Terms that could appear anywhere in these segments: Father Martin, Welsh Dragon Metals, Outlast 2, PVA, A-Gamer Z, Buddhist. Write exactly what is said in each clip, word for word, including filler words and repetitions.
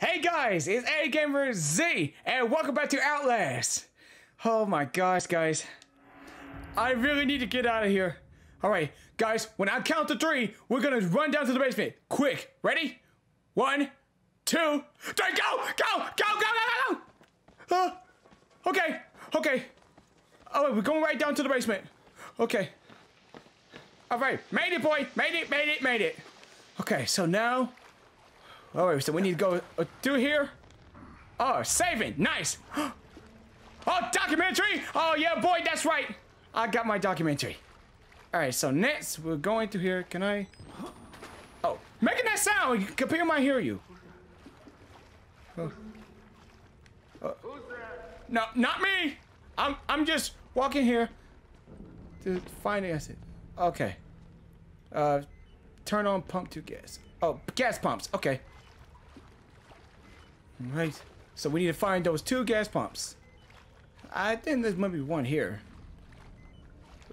Hey guys, it's A-Gamer Z, and welcome back to Outlast! Oh my gosh, guys. I really need to get out of here. Alright, guys, when I count to three, we're gonna run down to the basement. Quick, ready? One, two, three, go! Go! Go, go, go, go, go! Uh, okay, okay. Alright, we're going right down to the basement. Okay. Alright, made it, boy! Made it, made it, made it! Okay, so now... Alright, so we need to go through here. Oh, saving! Nice! Oh, documentary! Oh, yeah, boy, that's right! I got my documentary. Alright, so next, we're going through here. Can I... Oh, making that sound! People might hear you. Oh. Oh. No, not me! I'm, I'm just walking here to finance it. Okay. Uh, turn on pump to gas. Oh, gas pumps. Okay. Right. So we need to find those two gas pumps. I think there's maybe one here.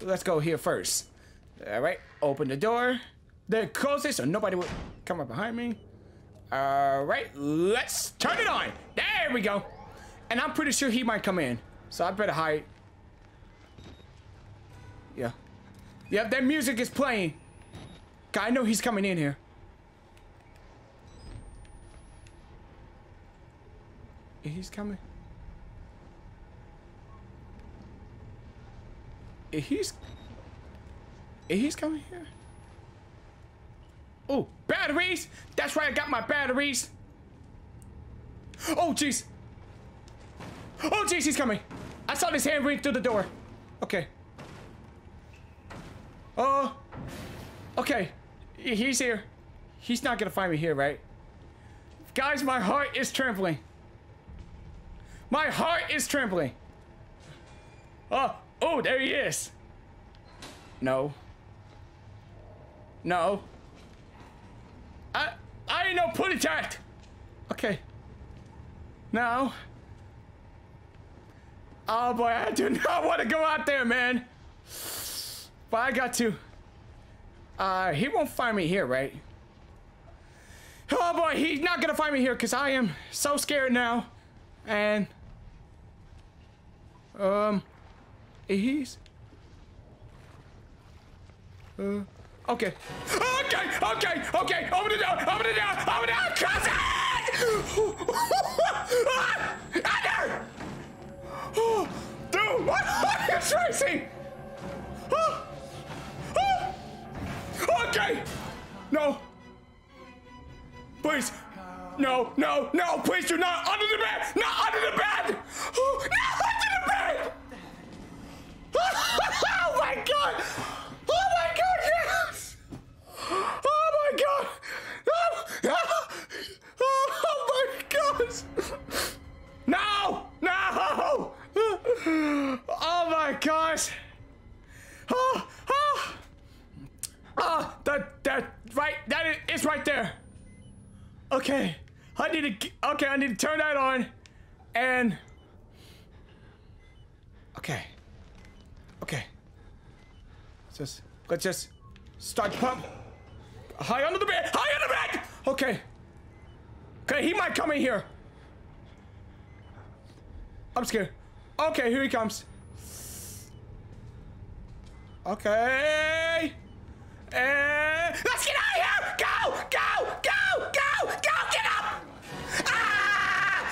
Let's go here first. All right. Open the door. They close it so nobody will come up behind me. All right. Let's turn it on. There we go. And I'm pretty sure he might come in. So I better hide. Yeah. Yep, that music is playing. God, I know he's coming in here. He's coming. He's. He's coming here. Oh, batteries! That's right, I got my batteries. Oh, jeez. Oh, jeez, he's coming. I saw his hand ring through the door. Okay. Oh. Okay. He's here. He's not gonna find me here, right? Guys, my heart is trembling. My heart is trembling. Oh, oh, there he is. No. No. I, I ain't no pudding tat. Okay. No. Oh boy, I do not want to go out there, man. But I got to. Uh, he won't find me here, right? Oh boy, he's not gonna find me here because I am so scared now. And. Um, he's. Uh, okay. Okay, okay, okay. Open the door, open the door, open the door, cousin! Ah, there! Oh, dude, what are you tracing? Oh, oh. Okay. No. Please. No, no, no, please do not! Under the bed! Not under the bed! Oh, not under the bed! Oh my god! Oh my god, yes! Oh my god! Oh, oh my god! No! No! Oh my gosh! Oh, oh! Oh, that, that, right, that is, it's right there! Okay. I need to, okay, I need to turn that on, and, okay, okay, let's just, let's just start pump, high under the bed, high under the bed, okay, okay, he might come in here, I'm scared, okay, here he comes, okay, and, let's get out of here, go, go, go, go, go, get up.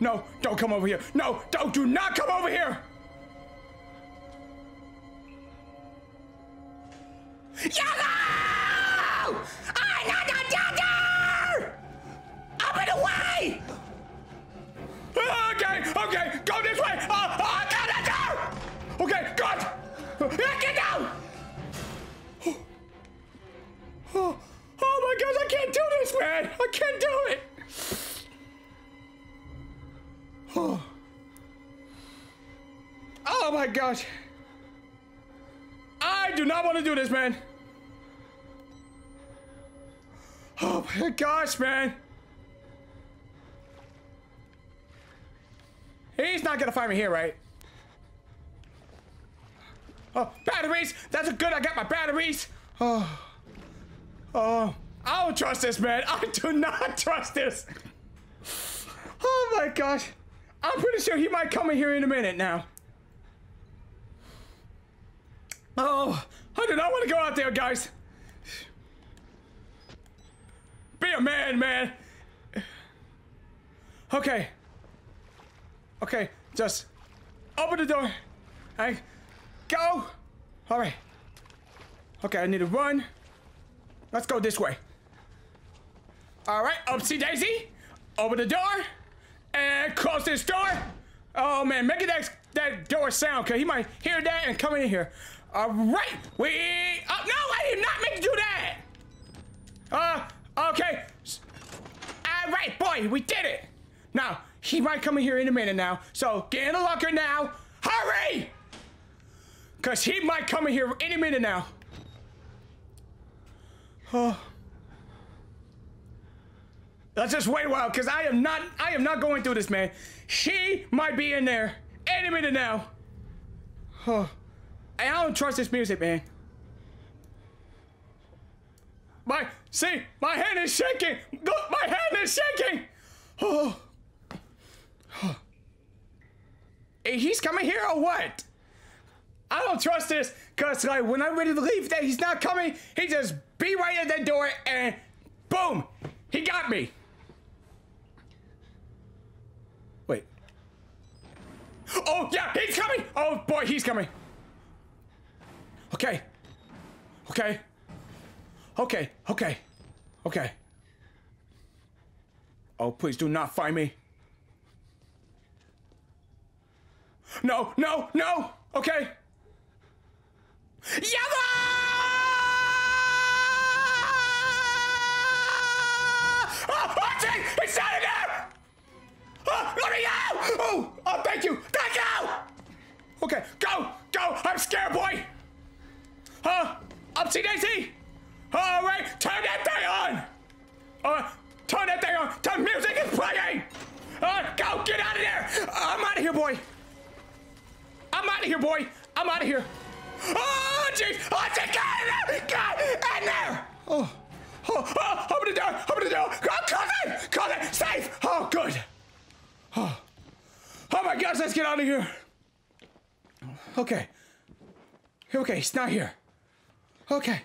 No, don't come over here. No, don't, do not come over here. Yellow! I'm not a doctor! Open the way! Okay, okay, go this way. Uh, uh, go that door! Okay, good. Get down! Oh, oh, oh my gosh, I can't do this, man. I can't do it. Oh. Oh my gosh. I do not want to do this, man. Oh my gosh, man. He's not gonna find me here, right? Oh, batteries! That's good, I got my batteries! Oh. Oh. I don't trust this, man. I do not trust this. Oh my gosh. I'm pretty sure he might come in here in a minute now. Oh, I do not want to go out there, guys. Be a man, man. Okay. Okay, just open the door and go. All right. Okay, I need to run. Let's go this way. All right, upsy daisy. Open the door and close this door. Oh man, make it that that door sound, cause he might hear that and come in here. All right, we. Oh no, I did not mean to do that. Uh, okay. All right, boy, we did it. Now. He might come in here in a minute now, so get in the locker now. Hurry! Because he might come in here any minute now. Oh. Let's just wait a while, because I am not I am not going through this, man. He might be in there any minute now. Oh. I don't trust this music, man. My, see, my hand is shaking. Look, my hand is shaking. Oh. He's coming here or what? I don't trust this, cause like when I'm ready to leave that he's not coming, he just be right at that door and boom, he got me. Wait. Oh yeah, he's coming. Oh boy, he's coming. Okay. Okay. Okay. Okay. Okay. Oh please do not find me. No, no, no! Okay. Yellow! Oh, what's it? It's out of there! Oh, let me out! Oh, oh, thank you! Thank you! Okay, go! Go! I'm scared, boy! Huh? Upsy daisy! Alright, turn that thing on! Uh, turn that thing on! The music is playing! Uh, go! Get out of there! Uh, I'm out of here, boy! I'm out of here, boy. I'm out of here. Oh, jeez. Oh, jeez. Get in there. Get in there. Oh, oh, oh. Open the door. Open the door. Oh, close it. Close it. Safe. Oh, good. Oh, oh my gosh. Let's get out of here. Okay. Okay. It's not here. Okay.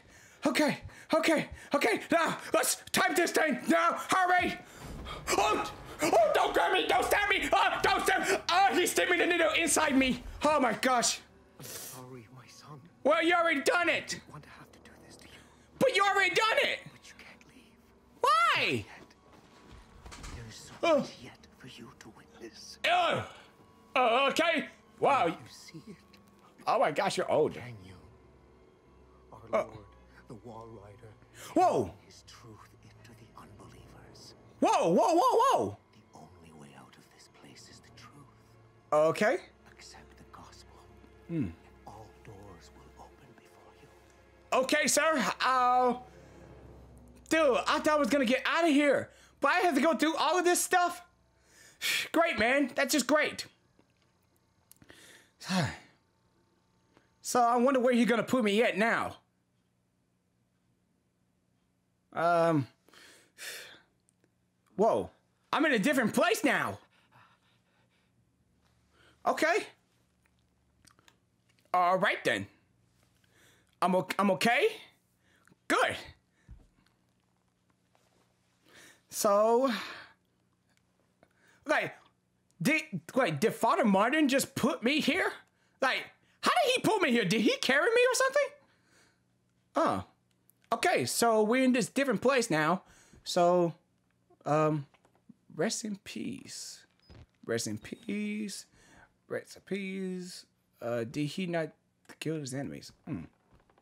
Okay. Okay. Okay. Now, let's type this thing. Now, hurry. Oh, oh, don't grab me. Don't stab me. Oh, don't stab me. Oh, he stabbed me the needle inside me. Oh my gosh. I'm sorry, my son. Well, you already done it. I didn't want to have to do this to you. But you already done it. But you can't leave. Why? There's so oh. much yet for you to witness. Oh. Uh, okay. Wow. You see it. Oh my gosh, you're old. Can you? Our oh. Lord, the Wall Rider. Whoa. His truth into the unbelievers. Whoa, whoa, whoa, whoa. The only way out of this place is the truth. Okay. Mm. All doors will open before you. Okay, sir. Uh, dude, I thought I was gonna get out of here, but I have to go through all of this stuff. Great, man. That's just great. So I wonder where you're gonna put me at now. Um. Whoa, I'm in a different place now. Okay. All right then. I'm o I'm okay. Good. So, like, did like did Father Martin just put me here? Like, how did he put me here? Did he carry me or something? Oh. Okay. So we're in this different place now. So, um, rest in peace. Rest in peace. Rest in peace. Uh, did he not kill his enemies? Hmm.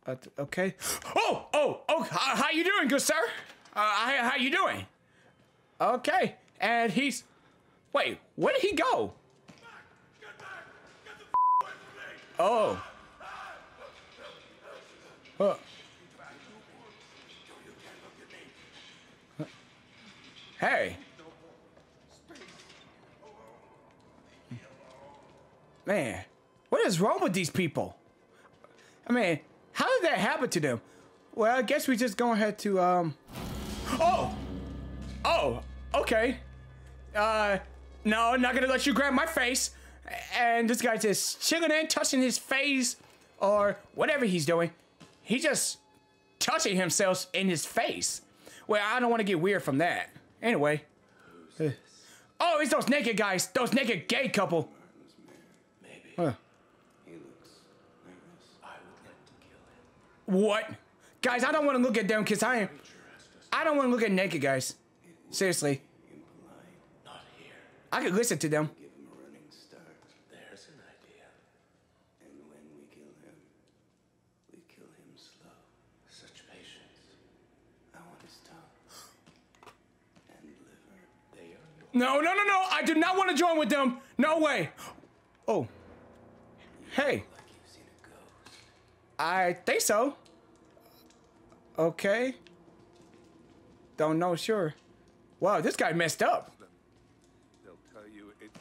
Uh, okay. Oh, oh, oh, how, how you doing, good sir? Uh, how, how you doing? Okay. And he's, Wait, where did he go? Get back! Get back! Get the f away from me! Oh. Huh. Hey. Man, what is wrong with these people? I mean, how did that happen to them? Well, I guess we just gonna have to, um... Oh! Oh, okay. Uh, no, not gonna let you grab my face. And this guy just chilling in, touching his face, or whatever he's doing. He just touching himself in his face. Well, I don't want to get weird from that. Anyway. Uh, oh, it's those naked guys. Those naked gay couple. Huh. He looks nervous. I would like to kill him. What? Guys, I don't want to look at them because I am. I don't want to look at naked guys. Seriously. Not here. I could listen to them. Give him a running start. There's an idea. And when we kill him, we kill him slow. Such patience. I want his tongue and liver. They are. No, no, no, no! I do not want to join with them. No way. Oh. Hey, I think so. Okay. Don't know, sure. Wow, this guy messed up. They'll tell you it's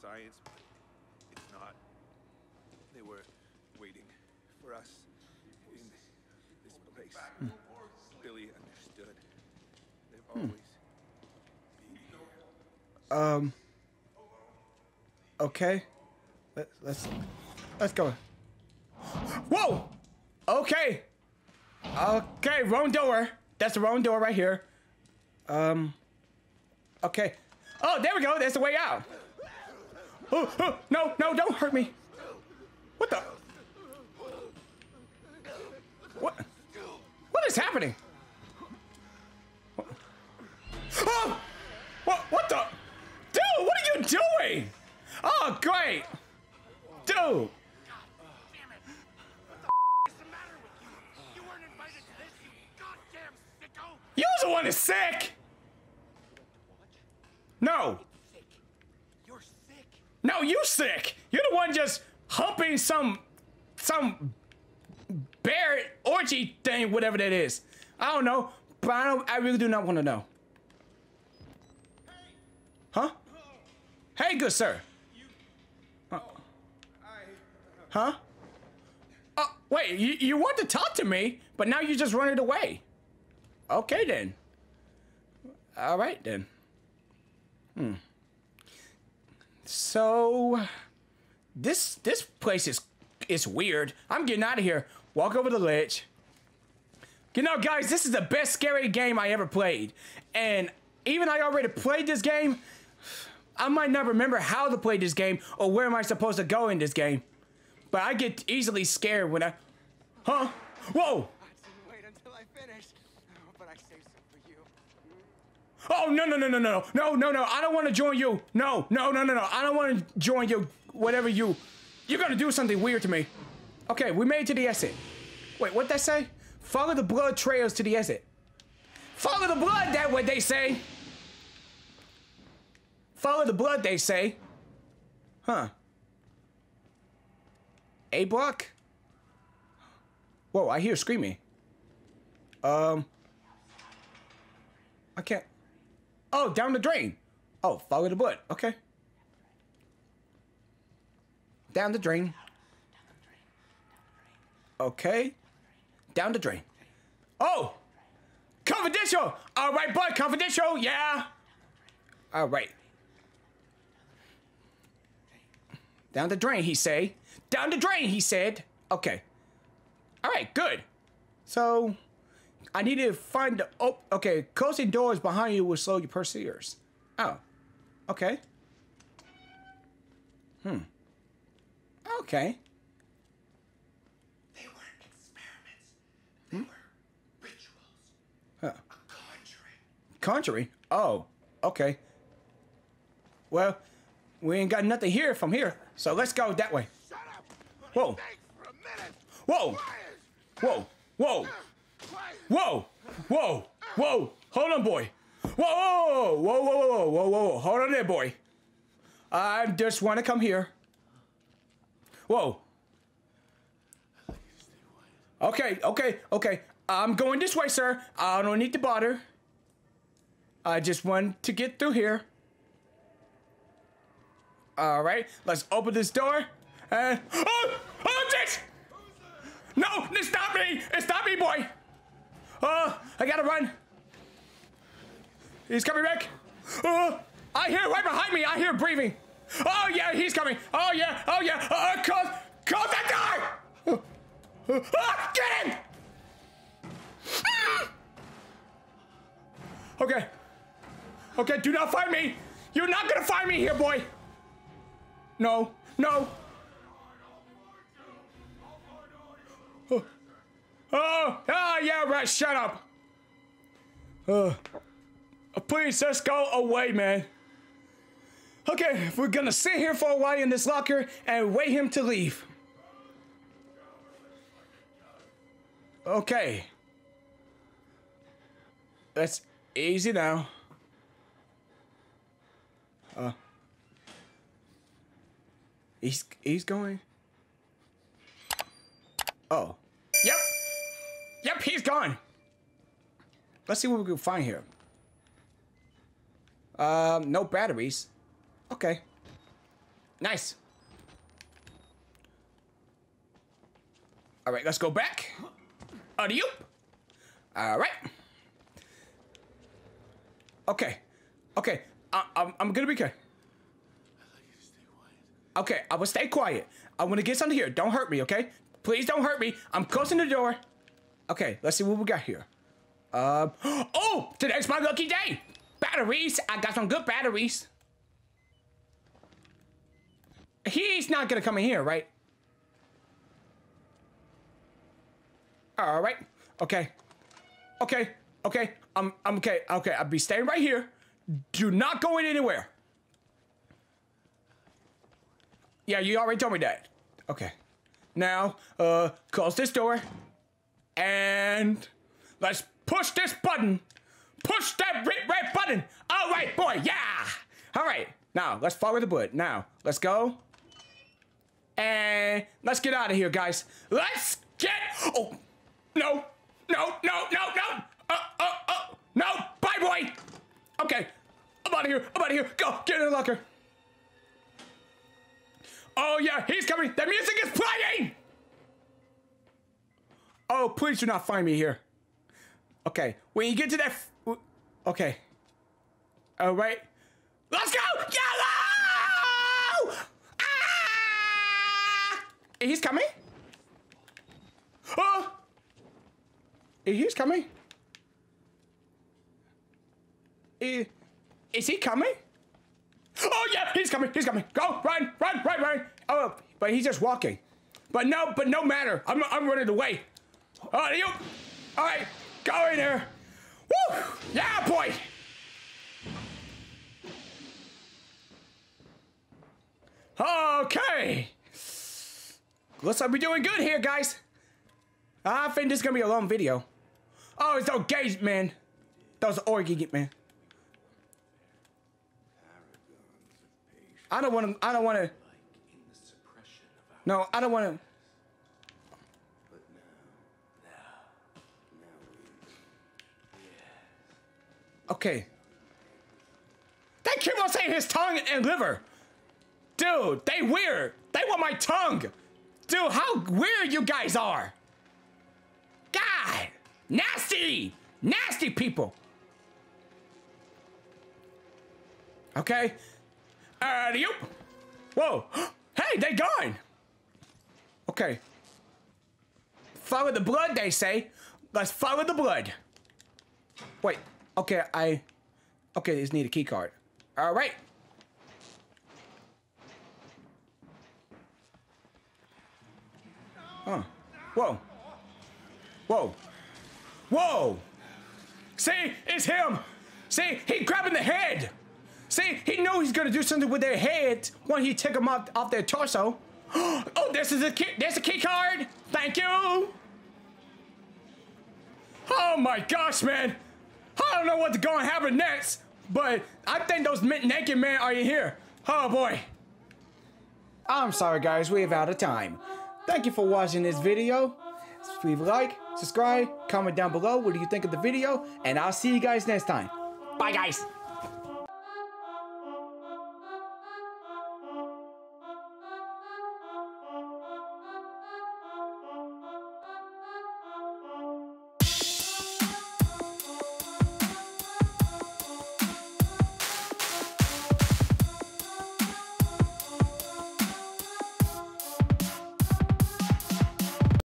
science, but it's not. They were waiting for us in this place. Hmm. Billy understood. They've always been here. Um. Okay. Let, let's. Let's go. Whoa! Okay. Okay, wrong door. That's the wrong door right here. Um. Okay. Oh, there we go. That's the way out. Oh, oh, no, no, don't hurt me. What the? What? What is happening? Oh! What, what the? Dude, what are you doing? Oh, great. Dude. You was the one that's sick! No. Sick. You're sick. No, you sick! You're the one just humping some some bear orgy thing, whatever that is. I don't know, but I, don't, I really do not want to know. Huh? Hey, good sir. Uh, huh? Uh, wait, you, you want to talk to me, but now you just run it away. Okay, then. All right, then. Hmm. So, this this place is is weird. I'm getting out of here. Walk over the ledge. You know, guys, this is the best scary game I ever played. And even I already played this game, I might not remember how to play this game or where am I supposed to go in this game. But I get easily scared when I... Huh? Whoa! I didn't wait until I finished. I saved some for you. Oh, no, no, no, no, no, no, no, no. I don't want to join you. No, no, no, no, no. I don't want to join you. Whatever you, you're going to do something weird to me. Okay, we made it to the exit. Wait, what'd that say? Follow the blood trails to the exit. Follow the blood, that what they say. Follow the blood, they say. Huh. A block? Whoa, I hear screaming. Um... I can't. Oh, down the drain. Oh, follow the blood. Okay. Down the drain. Okay. Down the drain. Oh! Confidential! All right, bud, confidential, yeah! All right. Down the drain, he say. Down the drain, he said. Okay. All right, good. So... I need to find the... Oh, okay. Closing doors behind you will slow your pursuers. Oh. Okay. Hmm. Okay. They weren't experiments. They hmm? were rituals. Huh. A conjuring. Conjuring? Oh. Okay. Well, we ain't got nothing here from here. So let's go that way. Shut up. Whoa. For a minute. Whoa. Whoa. Whoa. Whoa. Whoa! Whoa! Whoa! Hold on, boy! Whoa! Whoa! Whoa! Whoa! Whoa! Whoa! Whoa! Hold on there, boy! I just want to come here. Whoa. Okay, okay, okay. I'm going this way, sir. I don't need to bother. I just want to get through here. All right, let's open this door. And oh, oh, shit! No, it stopped me. It stopped me, boy. Oh, I gotta run. He's coming back. Oh, I hear right behind me. I hear breathing. Oh yeah, he's coming. Oh yeah, oh yeah. Uh, close, close that door. Oh, oh, get in. Okay. Okay, do not find me. You're not gonna find me here, boy. No, no. Oh, oh, oh yeah, right, shut up. Uh, please, just go away, man. Okay, we're gonna sit here for a while in this locker and wait him to leave. Okay. That's easy now. Uh, he's he's going. Oh, yep, yep, he's gone. Let's see what we can find here. Um, no batteries. Okay, nice. All right, let's go back. Adieu. All right. Okay, okay, I, I'm, I'm gonna be good. I like you to stay quiet. Okay, I will stay quiet. I want to get something here. Don't hurt me, okay? Please don't hurt me. I'm closing the door. Okay, let's see what we got here. Um, oh, today's my lucky day. Batteries. I got some good batteries. He's not gonna come in here, right? All right. Okay. Okay. Okay, I'm, I'm okay, okay, I'll be staying right here. Do not go in anywhere. Yeah, you already told me that. Okay. Now, uh, close this door. And let's push this button. Push that red, red button. All right, boy, yeah. All right, now, let's follow the bullet. Now, let's go. And let's get out of here, guys. Let's get, oh, no, no, no, no, no. Uh, uh, uh, no, bye, boy. Okay, I'm out of here. I'm out of here. Go, get in the locker. Oh yeah, he's coming. The music is playing. Oh, please do not find me here. Okay, when you get to that, f okay. All right, let's go. Yellow! Ah! He's coming. Oh, he's coming. Is he coming? Oh yeah, he's coming, he's coming. Go, run, run, run, run. Oh, but he's just walking. But no, but no matter. I'm, I'm running away. Oh, you. All right, go in there. Woo, yeah, boy. Okay. Looks like we're doing good here, guys. I think this is gonna be a long video. Oh, it's those gays, man. Those orgy, man. I don't want to. I don't want to. No, I don't want to. Okay. That kid won't say his tongue and liver. Dude, they weird. They want my tongue. Dude, how weird you guys are. God, nasty, nasty people. Okay. Uh, yep. Whoa. Hey, they gone. Okay. Follow the blood, they say. Let's follow the blood. Wait. Okay, I... Okay, just need a key card. All right. Huh. Whoa. Whoa. Whoa. See? It's him. See? He grabbing the head. See, he knows he's gonna do something with their heads when he took them off, off their torso. Oh, this is a key, there's a key card. Thank you. Oh my gosh, man. I don't know what's gonna happen next, but I think those naked men are in here. Oh boy! I'm sorry guys, we are out of time. Thank you for watching this video. Leave a like, subscribe, comment down below what do you think of the video, and I'll see you guys next time. Bye guys!